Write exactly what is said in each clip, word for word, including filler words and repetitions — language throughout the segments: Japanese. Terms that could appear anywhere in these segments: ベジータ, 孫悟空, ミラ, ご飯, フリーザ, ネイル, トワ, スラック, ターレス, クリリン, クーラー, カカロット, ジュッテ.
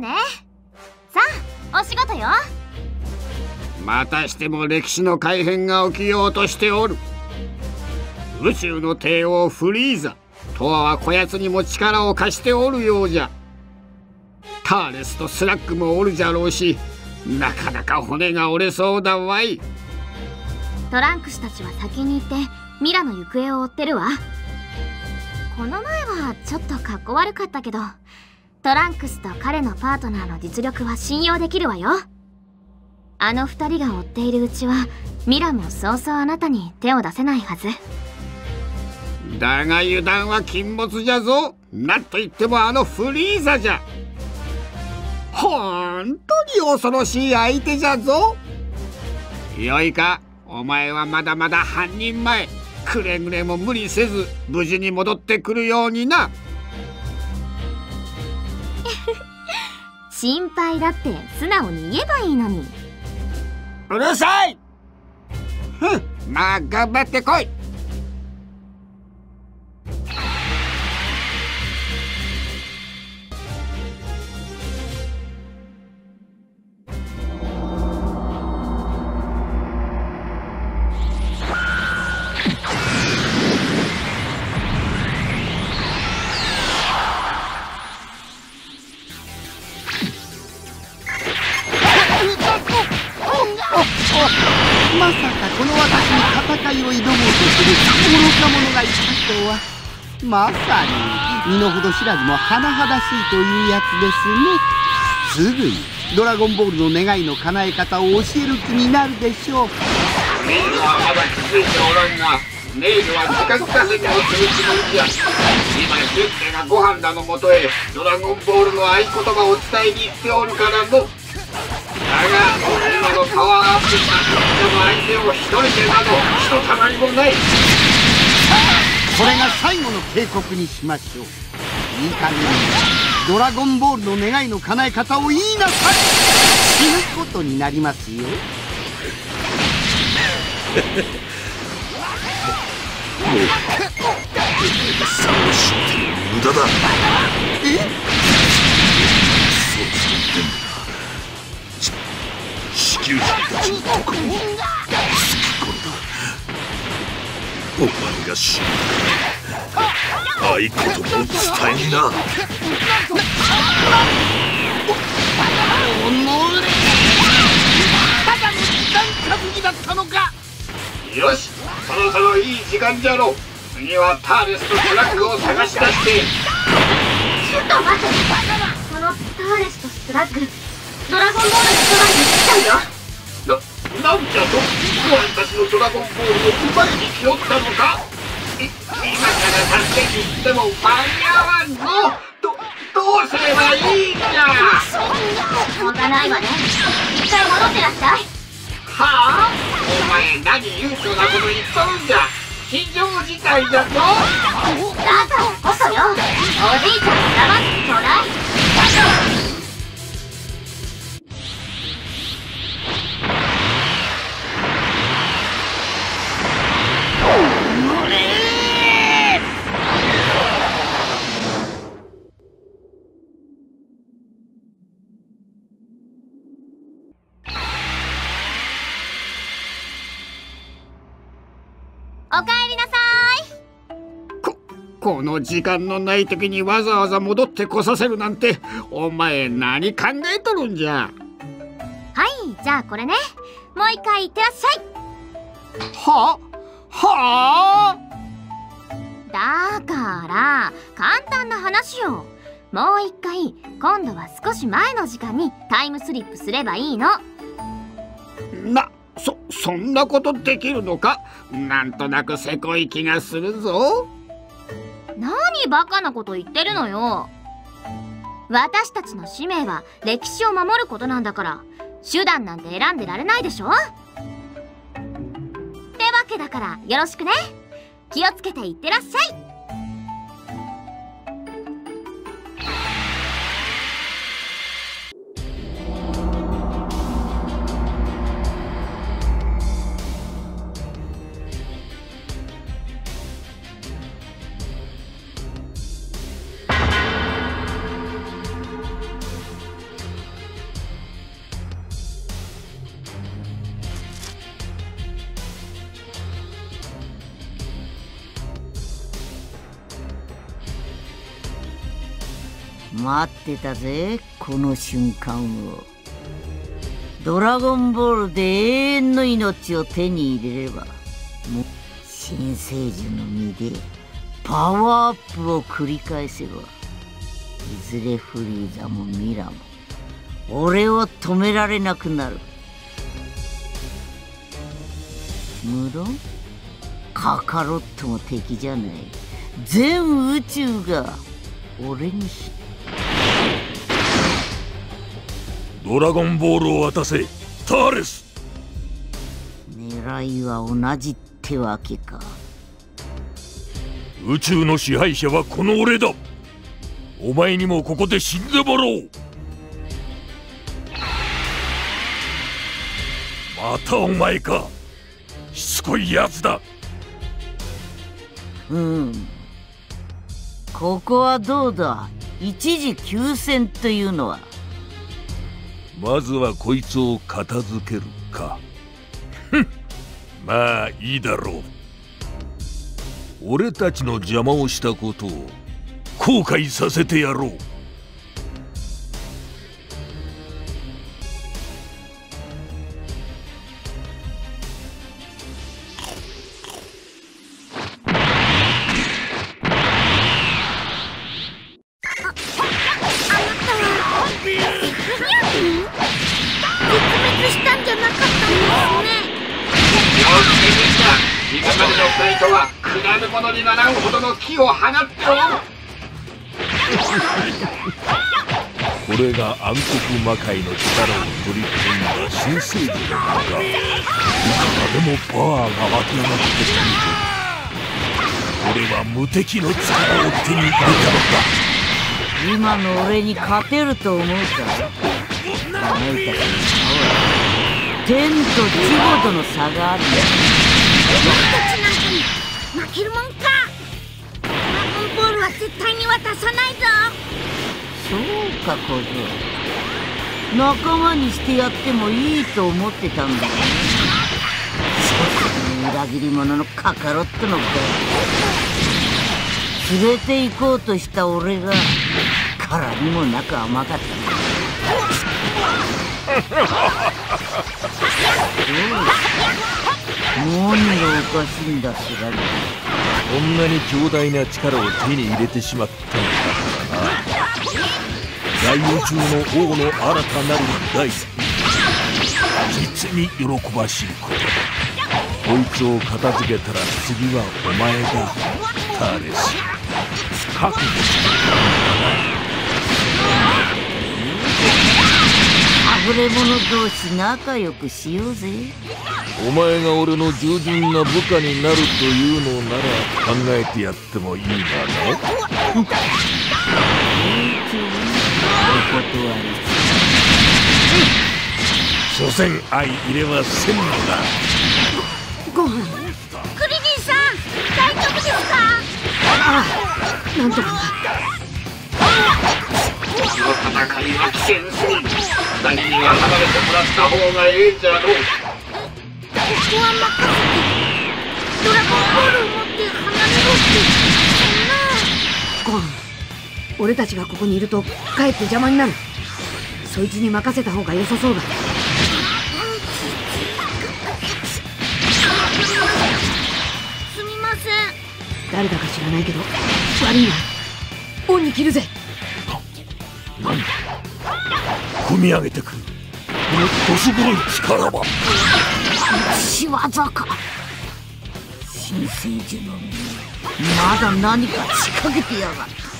わね。さあお仕事よ。またしても歴史の改変が起きようとしておる。宇宙の帝王フリーザ、とわはこやつにも力を貸しておるようじゃ。ターレスとスラックもおるじゃろうし、なかなか骨が折れそうだわい。トランクスたちは先に行ってミラの行方を追ってるわ。この前はちょっとかっこ悪かったけど、トランクスと彼のパートナーの実力は信用できるわよ。あの二人が追っているうちはミラもそうそうあなたに手を出せないはずだが、油断は禁物じゃぞ。なんといってもあのフリーザじゃ、ほんとに恐ろしい相手じゃぞ。よいか、お前はまだまだ半人前。くれぐれも無理せず無事に戻ってくるようにな。心配だって素直に言えばいいのに。うるさい。ふん、まあ頑張ってこい。まさかこの私に戦いを挑もうとする愚か者がいたとは、まさに身の程知らずも甚だしいというやつですね。すぐにドラゴンボールの願いの叶え方を教える気になるでしょう。ネイルはまだ気づいておらんが、ネイルは時間稼ぎをするつもりじゃ。今ジュッテがご飯だのもとへドラゴンボールの合言葉を伝えに行っておるからの。だが、今のパワーアップしたでも相手を一人でなどひとたまりもない。それが最後の警告にしましょう。いい加減にドラゴンボールの願いの叶え方を言いなさい。死ぬことになりますよ。そうして無駄だ。え地球人たちの心を救うことだ。お前が死ぬ合言葉を伝えにな。おのれ、ただの時間稼ぎだったのか。よし、そろそろいい時間じゃろ。次はターレスとスラックを探し出して。ちょっと待って、バカな。そのターレスとスラック、ドラゴンボールの空に来たんだ。な、なんじゃと、お前たちのドラゴンボールを奪いに来よったのか。い、今から助けに行っても間に合わんぞ。ど、どうすればいいんじゃ。しょうがないわね。一回戻ってらっしゃい。はあ、お前何悠長なこと言っとるんじゃ。非常事態だぞ。だからこそよ、おじいちゃん黙ってちょうだい。おかえりなさい。こ、この時間のない時にわざわざ戻ってこさせるなんて、お前何考えとるんじゃ。はい、じゃあこれね。もう一回いってらっしゃい。ははあ。だから簡単な話よ。もう一回、今度は少し前の時間にタイムスリップすればいいの。な、そ、そんなことできるのか。なんとなくせこい気がするぞ。何バカなこと言ってるのよ。私たちの使命は歴史を守ることなんだから、手段なんて選んでられないでしょ。ってわけだからよろしくね。気をつけていってらっしゃい。待ってたぜこの瞬間を。ドラゴンボールで永遠の命を手に入れればもう新生児の身でパワーアップを繰り返せばいずれフリーザもミラも俺を止められなくなる。無論カカロットも敵じゃない。全宇宙が俺にひドラゴンボールを渡せターレス。狙いは同じってわけか。宇宙の支配者はこの俺だ。お前にもここで死んでもらおう。またお前か、しつこいやつだ。うん、ここはどうだ。一時休戦というのはまずはこいつを片付けるか。ふん、まあいいだろう。俺たちの邪魔をしたことを後悔させてやろう。これが暗黒魔界の力を取り込んだ新生児の墓。いつまでもパワーが湧き上がってくる。俺は無敵の力を手に入れたのだ。今の俺に勝てると思うか。あなたに天と地ほどの差がある。僕たちなんかに負けるもんか。ドラゴンボールは絶対に渡さないぞ。そうか小僧、仲間にしてやってもいいと思ってたんだよね。裏切り者のカカロットの子連れて行こうとした俺が殻にもなく甘かったんだ。何がおかしいんだすがる。こんなに強大な力を手に入れてしまったのだからな。大宇宙の王の新たなる大好き、実に喜ばしいこと。こいつを片付けたら次はお前がターレス。覚悟してくれ。あぶれ者同士仲良くしようぜ。お前が俺の従順な部下になるというのなら考えてやってもいいがね。お断り。所詮相入れはせんのだ。ご飯クリリンさん大丈夫ですか。ああ、なんとか。この戦いは危険すぎ。二人には離れてもらった方がええじゃろう。ここは任せて。ドラゴンボールを持って離れろって。ご飯、俺たちがここにいるとかえって邪魔になる。そいつに任せた方が良さそうだ。すみません。誰だか知らないけど悪いな。オンに切るぜ。何だ、組み上げてくる。もっとすごい力は仕業か。新生児の身まだ何か仕掛けてやがった。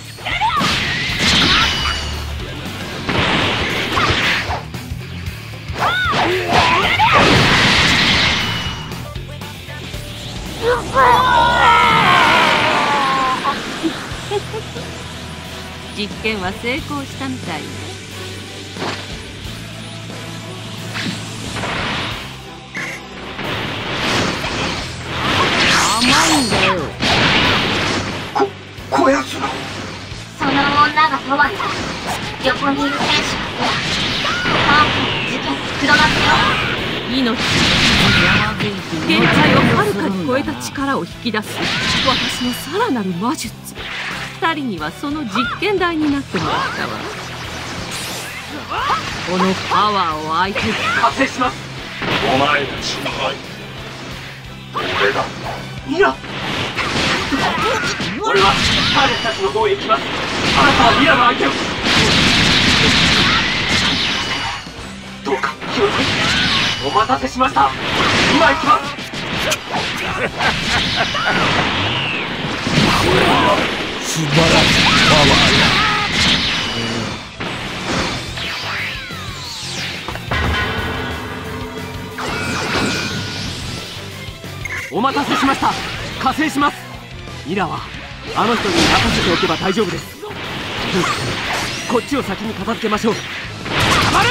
実験は成功したみたいね。甘いんだよ。こ、こやつら。その女がとは横にいる選手がパークの事件作らせよ。命、限界をはるかに超えた力を引き出す私のさらなる魔術。ふたりにはその実験台になってもらったわ。このパワーを相手に加勢します。お前たちの愛俺だ。いや俺は彼たちの方へ行きます。あなたはミラの相手をどうか気をつけて。お待たせしました。今行きます。これは素晴らしいパワーだ。お待たせしました。加勢します。ミラはあの人に任せておけば大丈夫です。こっちを先に片付けましょう。たまる。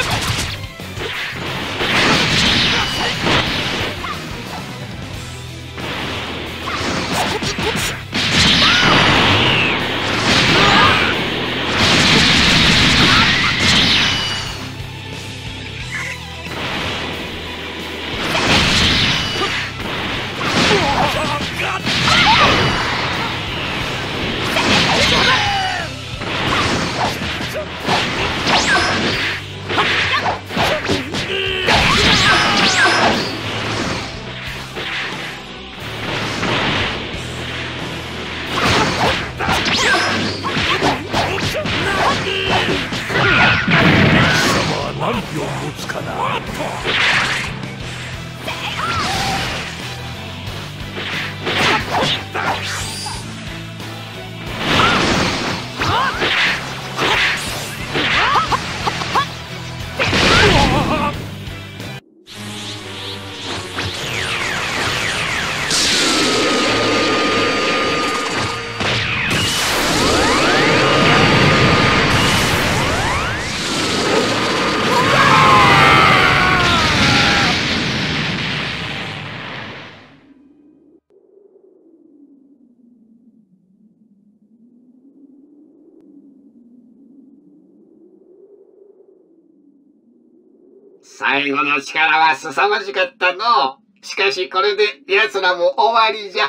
最後の力は凄まじかったの。しかしこれで奴らも終わりじゃ。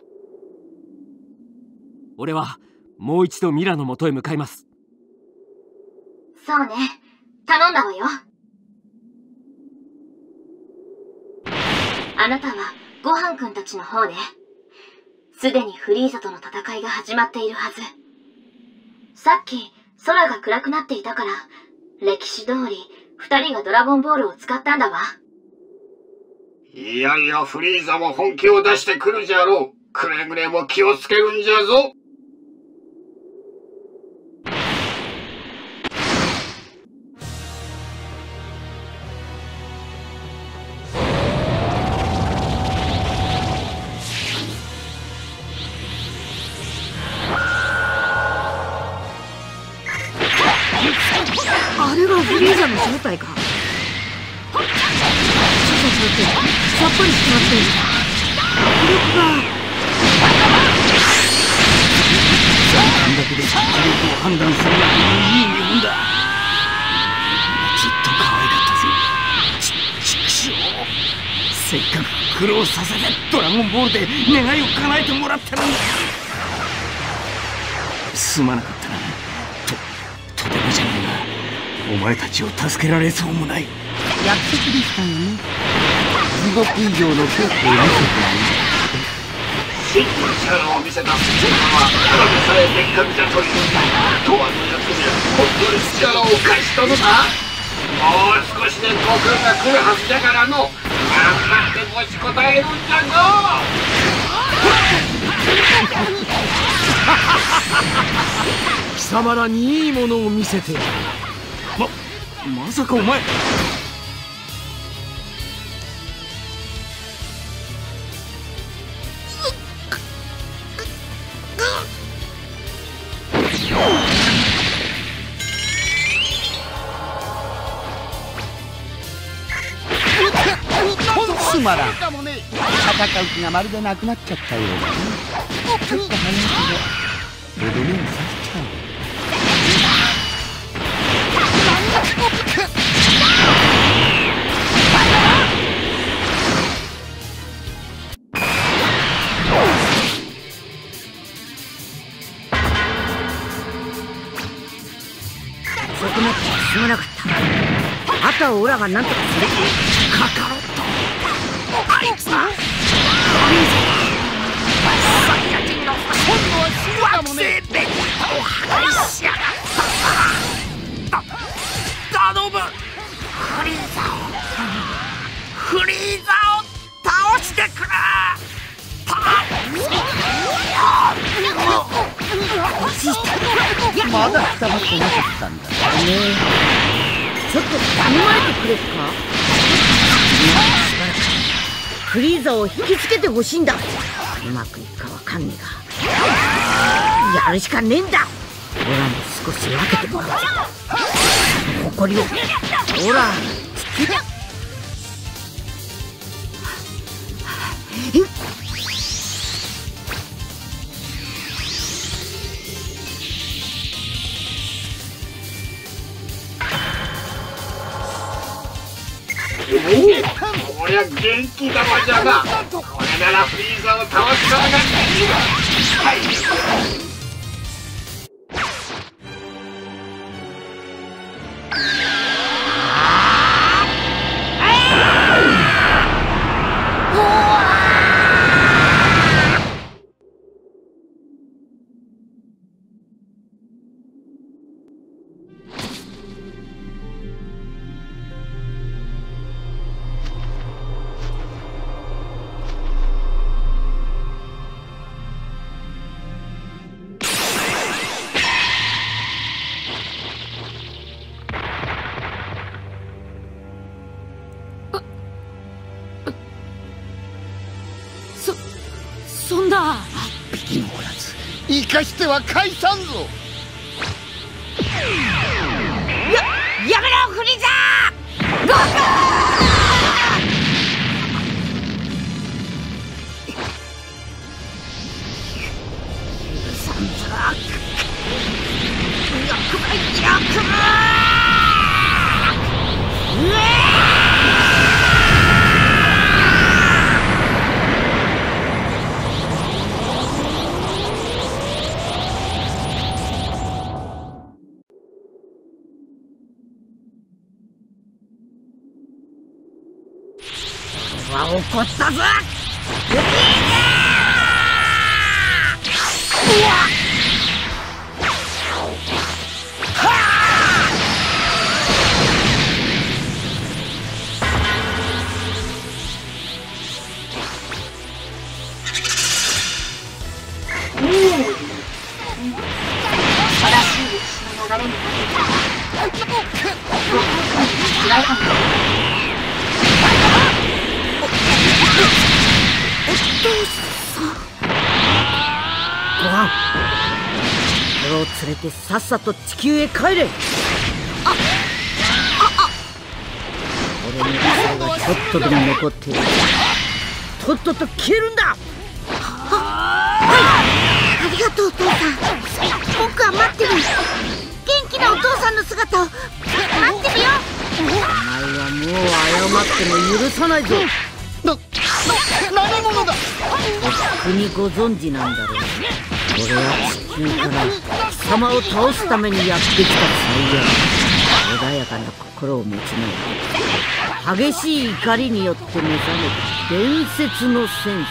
俺はもう一度ミラの元へ向かいます。そうね、頼んだわよ。あなたはごはんくんたちの方で、すでにフリーザとの戦いが始まっているはず。さっき空が暗くなっていたから、歴史通り二人がドラゴンボールを使ったんだわ。いやいや、フリーザも本気を出してくるじゃろう。くれぐれも気をつけるんじゃぞ。正体か。ちょっと違ってさっぱりしてません。迫力が反逆で迫力を判断するやつもいいもんだ。きっと可愛かったぜ。ちっちくしょう。せっかく苦労させてドラゴンボールで願いを叶えてもらってるんだ。すまなかったな。ととてもじゃないな。お前たちを助けられそうもない。約束でしたよね。地獄以上の恐怖を見せてあげる。真の力を見せた父さんはただでさえせっかくじゃ取り込んだ。とわのやつには本当に力を貸したのだ。もう少しで悟空が来るはずだからの。頑張って持ちこたえるんだぞ。貴様らにいいものを見せてやる。ま、まさかお前すまらん。戦う気がまるでなくなっちゃったようだね。ちょっと早いけど踊りをさせちゃう。くなって進まなかった。あとはオラがなんとかする。カカロット、あいつだ、ロビンソン、サイヤ人の今度は惑星ベジータを破壊しやがった。た頼む、フリーザをフリーザを倒してくれ。まだ固まってなかったんだね。ちょっと頼まれてくれるか。しばらくフリーザを引きつけてほしいんだ。うまくいくかわかんねえがやるしかねえんだ。オラも少し分けてもらう。ホコリをオラつけた。おお、こりゃ元気玉じゃな。これならフリーザを倒すからがいいわ。はい、生かしては解散ぞ。や、やめろフリーザー。ゴー。サンドラック。欲張り、欲張り。うえ。怒ったぞ。さっさと地球へ帰れ。俺の理想がちょっとでも残っている。とっとと消えるんだ。はい、ありがとうお父さん。僕は待ってる。元気なお父さんの姿を待ってるよ。お前はもう謝っても許さないぞ。な、な、何者だ。お国ご存知なんだろう。俺は地球から貴様を倒すためにやってきたサイヤ人。穏やかな心を持ちながら激しい怒りによって目覚めた伝説の戦士、ス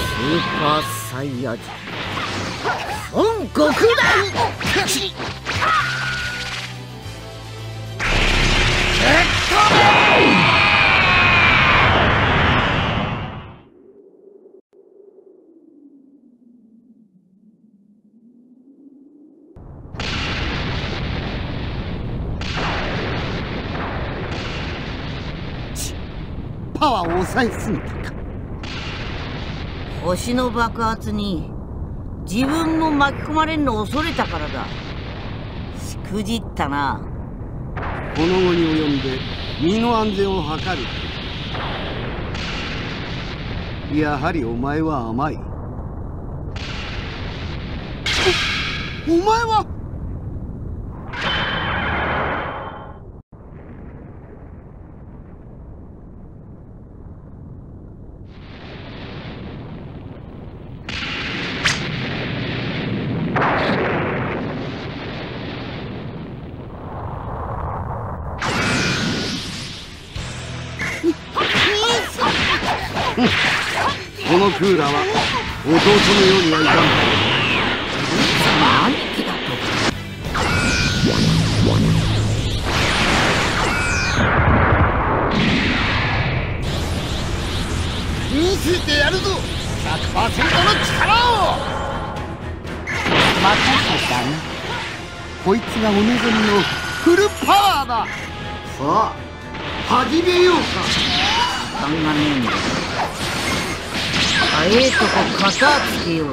ーパーサイヤ人孫悟空だ。えっとパワーを抑えすぎたか。星の爆発に自分も巻き込まれるのを恐れたからだ。しくじったな。この後に及んで身の安全を図る。やはりお前は甘い。お、お前はクーラは弟のようにはいかん。兄貴だと見せてやるぞ ひゃくパーセント の力を。またかだね。こいつがお望みのフルパワーだ。さあ始めようか。時間がねえんだ。早いとこ片付けよう。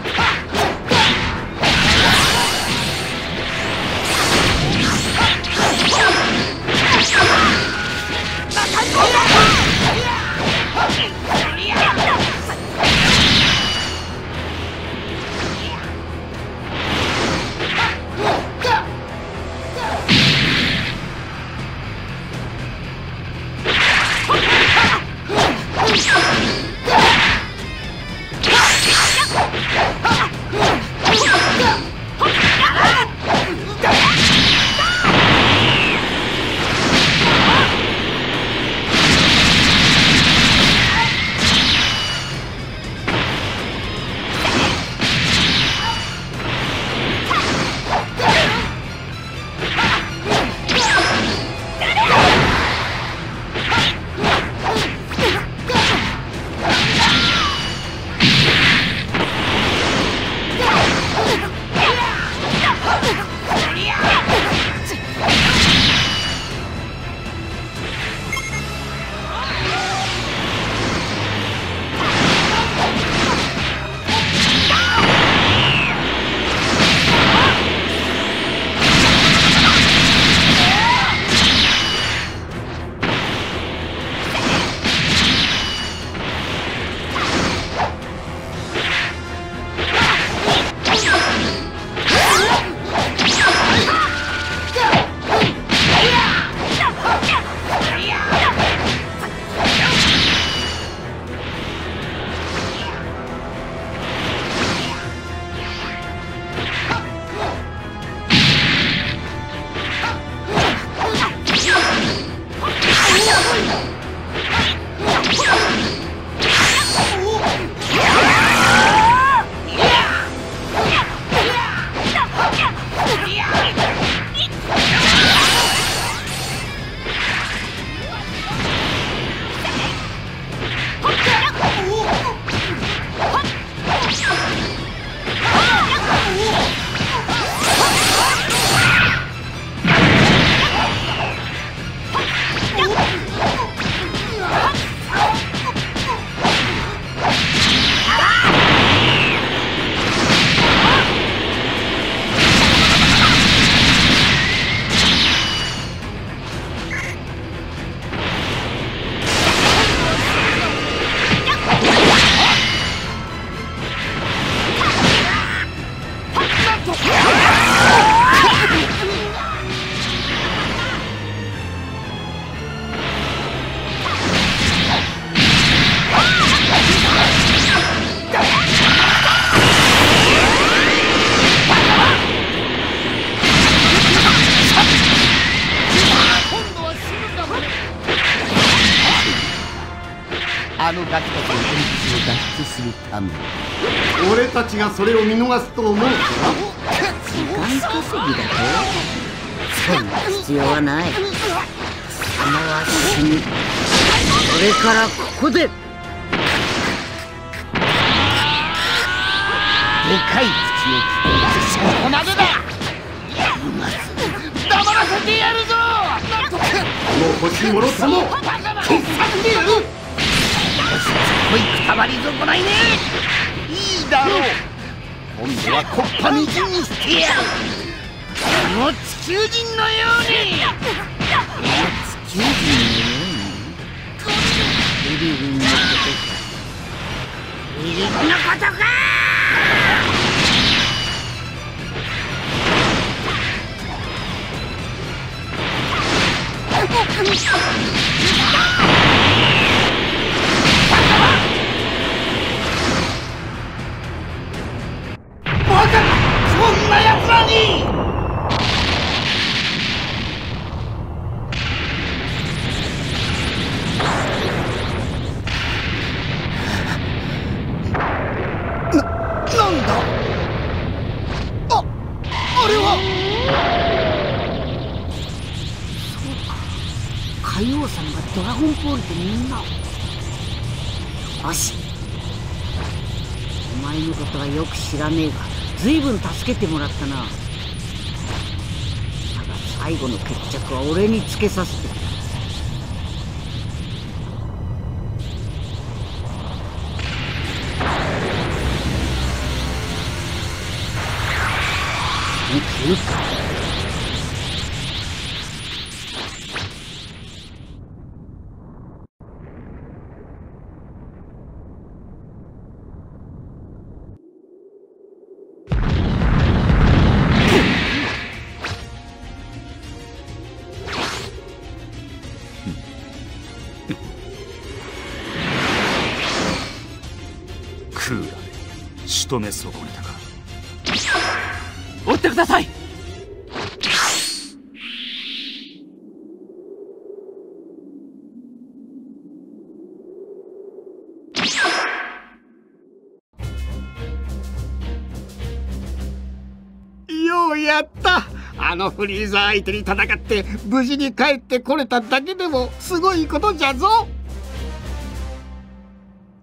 あのガキたちの天敵を脱出するため、俺たちがそれを見逃すと思うか。時間稼ぎだと。そんな必要はない。貴様は死ぬ。それからここででかい口を聞く。そこまでだ。黙らせてやるぞ。もう星もろさも傑作でやる。すごいくたばり損ないね。いいだろう。今度はこっぱみじんにしてやる。この地球人のように。この地球人のように。エリリンのことか。エリリンのことか。なんだあ、あれは。そうか、海王さんがドラゴンボールでみんなを。よし、お前のことはよく知らねえが随分助けてもらったな。だが最後の決着は俺につけさせてくれ。クーラー仕留め損ねたか。追ってください。ようやった。あのフリーザー相手に戦って無事に帰ってこれただけでもすごいことじゃぞ。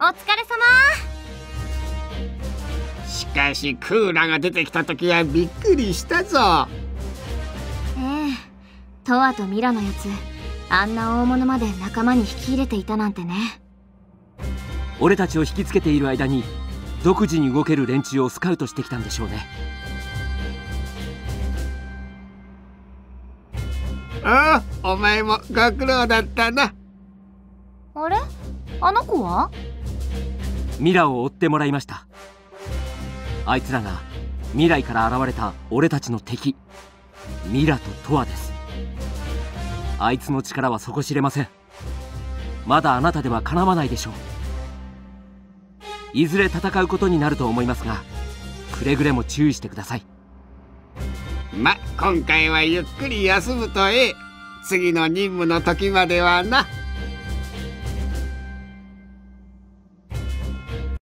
お疲れ様。しかしクーラが出てきた時はびっくりしたぞ。ええ、トワとミラのやつ、あんな大物まで仲間に引き入れていたなんてね。俺たちを引きつけている間に独自に動ける連中をスカウトしてきたんでしょうね。ああ、お前もご苦労だったな。あれ、あの子は？ミラを追ってもらいました。あいつらが未来から現れた俺たちの敵、ミラとトワです。あいつの力は底知れません。まだあなたではかなわないでしょう。いずれ戦うことになると思いますが、くれぐれも注意してください。ま、今回はゆっくり休むとええ。次の任務の時まではな。